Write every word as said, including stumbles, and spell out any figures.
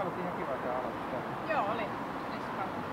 Palvelukin näkivät ja aloittaa. Joo, oli.